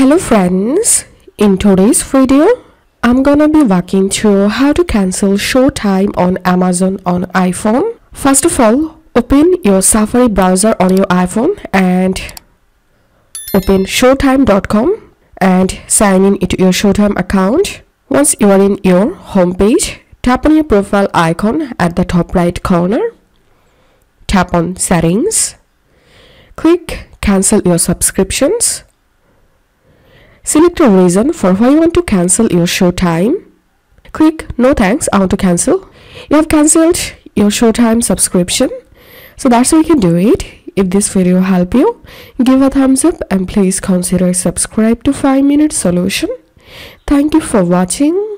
Hello friends, in today's video I'm gonna be walking through how to cancel Showtime on Amazon on iPhone. First of all, open your Safari browser on your iPhone and open Showtime.com and sign in to your Showtime account. Once you are in your home page, tap on your profile icon at the top right corner. Tap on Settings. Click Cancel your subscriptions. Select a reason for why you want to cancel your Showtime. Click No thanks, I want to cancel. You have cancelled your Showtime subscription. So that's how you can do it. If this video helped you, give a thumbs up and please consider subscribe to 5-Minute Solution. Thank you for watching.